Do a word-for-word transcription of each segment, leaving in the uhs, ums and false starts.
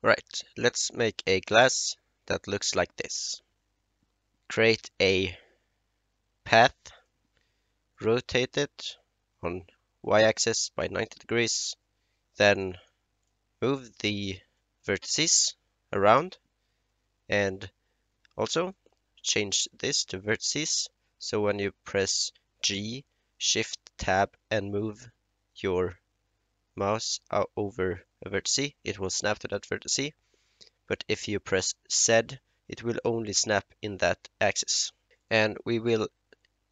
Right, let's make a class that looks like this. Create a path, rotate it on y-axis by ninety degrees, then move the vertices around, and also change this to vertices, so when you press G, Shift Tab and move your mouse over a vertex, it will snap to that vertex, but if you press Z, it will only snap in that axis. And we will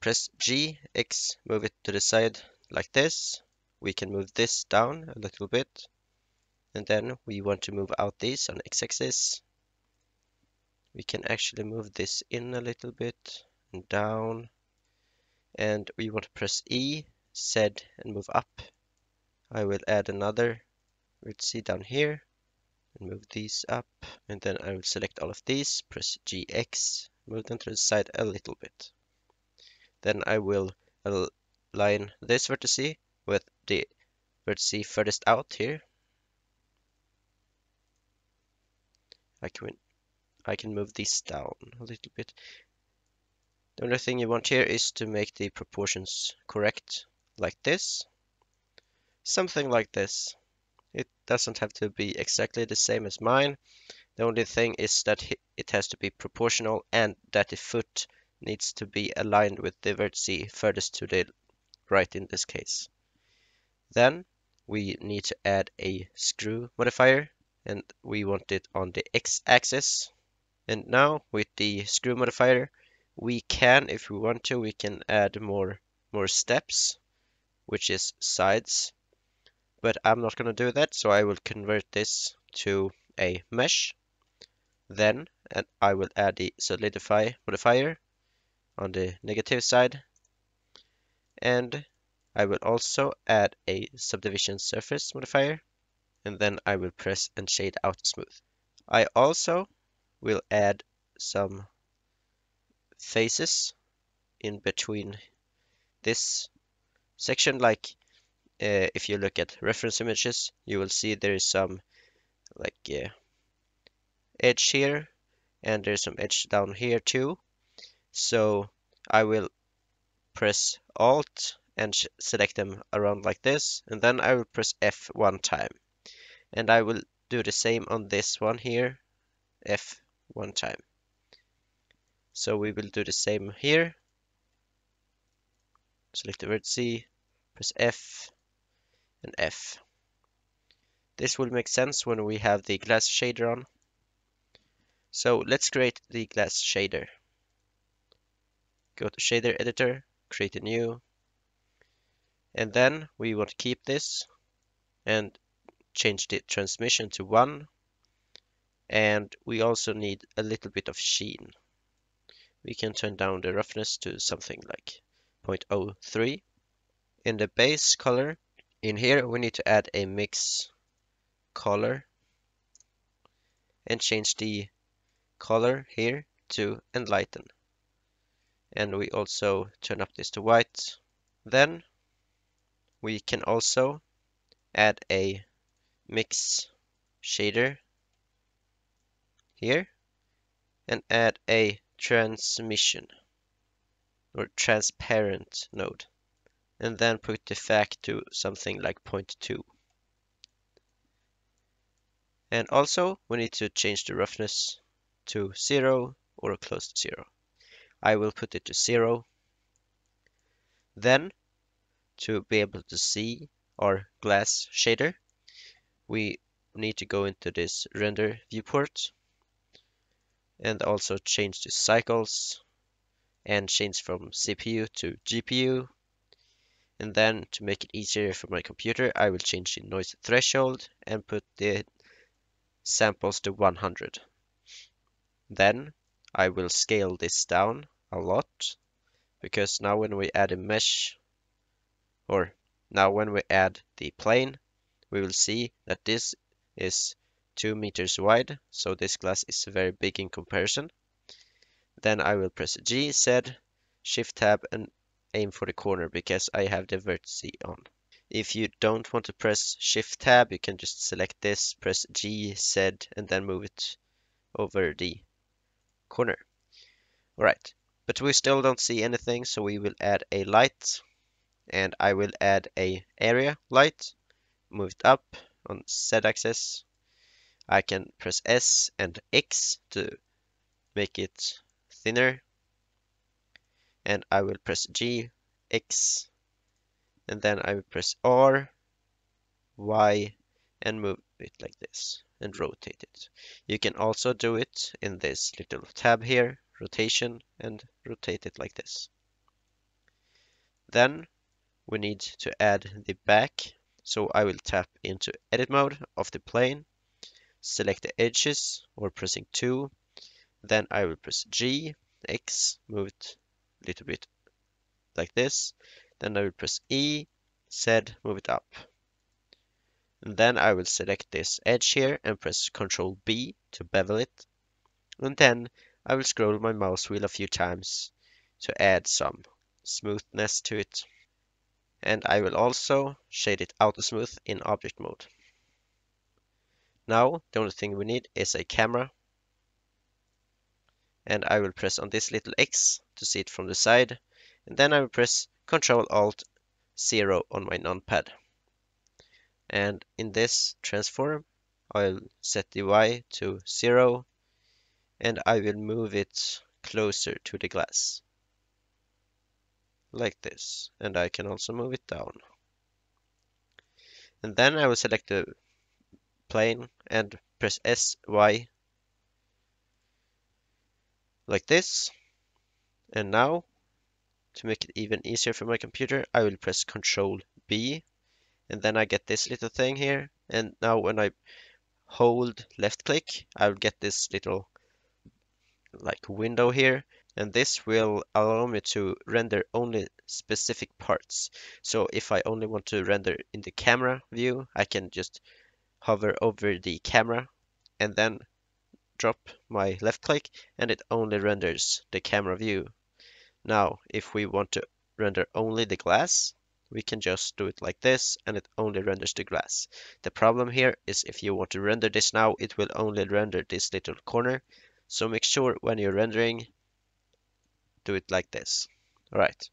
press G, X, move it to the side like this. We can move this down a little bit, and then we want to move out these on X-axis. We can actually move this in a little bit and down, and we want to press E, Z, and move up. I will add another vertex down here and move these up, and then I will select all of these, press G X, move them to the side a little bit. Then I will align this vertex with the vertex furthest out here. I can, I can move these down a little bit. The only thing you want here is to make the proportions correct, like this. Something like this. It doesn't have to be exactly the same as mine. The only thing is that it has to be proportional and that the foot needs to be aligned with the vertex furthest to the right in this case. Then we need to add a screw modifier, and we want it on the X-axis. And now with the screw modifier, we can, if we want to, we can add more more steps, which is sides. But I'm not going to do that, so I will convert this to a mesh. Then and I will add the solidify modifier on the negative side. And I will also add a subdivision surface modifier. And then I will press and shade out smooth. I also will add some faces in between this section, like Uh, if you look at reference images, you will see there is some like uh, edge here, and there's some edge down here too. So I will press Alt and sh select them around like this, and then I will press F one time. And I will do the same on this one here, F one time. So we will do the same here. Select the vertex, press F. And F. This will make sense when we have the glass shader on. So let's create the glass shader. Go to shader editor, create a new, and then we want to keep this and change the transmission to one, and we also need a little bit of sheen. We can turn down the roughness to something like zero point zero three. In the base color, in here we need to add a mix color and change the color here to enlighten, and we also turn up this to white. Then we can also add a mix shader here and add a transmission or transparent node, and then put the fact to something like zero point two. And also we need to change the roughness to zero or close to zero. I will put it to zero. Then to be able to see our glass shader, we need to go into this render viewport and also change the cycles and change from C P U to G P U. And then to make it easier for my computer, I will change the noise threshold and put the samples to one hundred. Then I will scale this down a lot, because now when we add a mesh, or now when we add the plane, we will see that this is two meters wide, so this glass is very big in comparison. Then I will press G, Z, Shift Tab and aim for the corner because I have the vertex on. If you don't want to press Shift Tab, you can just select this, press G, Z, and then move it over the corner. Alright, but we still don't see anything, so we will add a light, and I will add a area light. Move it up on Z axis. I can press S and X to make it thinner, and I will press G, X, and then I will press R, Y, and move it like this and rotate it. You can also do it in this little tab here, rotation, and rotate it like this. Then we need to add the back, so I will tap into edit mode of the plane, select the edges or pressing two, then I will press G, X, move it a little bit like this. Then I will press E, Z, move it up. And then I will select this edge here and press Control B to bevel it. And then I will scroll my mouse wheel a few times to add some smoothness to it. And I will also shade it auto smooth in object mode. Now the only thing we need is a camera. And I will press on this little X to see it from the side. And then I will press Control Alt Zero on my numpad. And in this transform, I'll set the Y to zero, and I will move it closer to the glass. Like this. And I can also move it down. And then I will select the plane and press S, Y, like this. And now, to make it even easier for my computer, I will press Control B, and then I get this little thing here. And now when I hold left click, I'll get this little like window here, and this will allow me to render only specific parts. So if I only want to render in the camera view, I can just hover over the camera and then drop my left click, and it only renders the camera view. Now, if we want to render only the glass, we can just do it like this, and it only renders the glass. The problem here is if you want to render this now, it will only render this little corner. So make sure when you're rendering, do it like this. All right.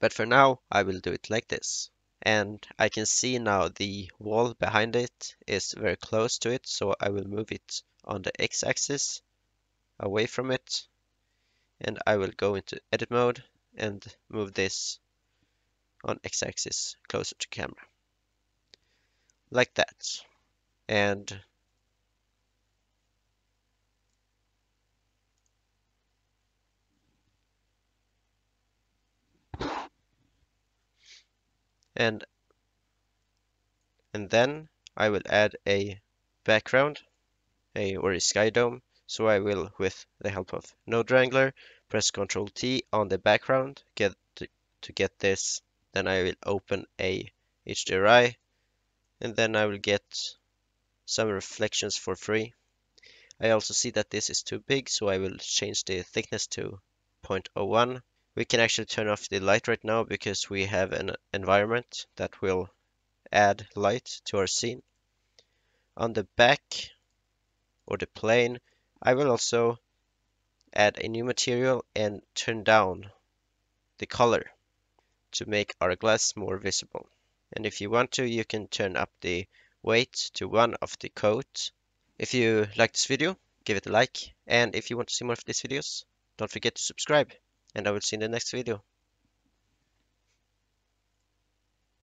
But for now, I will do it like this. And I can see now the wall behind it is very close to it, so I will move it on the X-axis away from it. And I will go into edit mode and move this on X-axis closer to camera. Like that. And and and then I will add a background, a or a sky dome. So I will, with the help of Node Wrangler, press Ctrl T on the background get to, to get this. Then I will open a H D R I, and then I will get some reflections for free. I also see that this is too big, so I will change the thickness to zero point zero one. We can actually turn off the light right now because we have an environment that will add light to our scene. On the back, or the plane, I will also add a new material and turn down the color to make our glass more visible. And if you want to, you can turn up the weight to one of the coat. If you like this video, give it a like. And if you want to see more of these videos, don't forget to subscribe. And I will see you in the next video.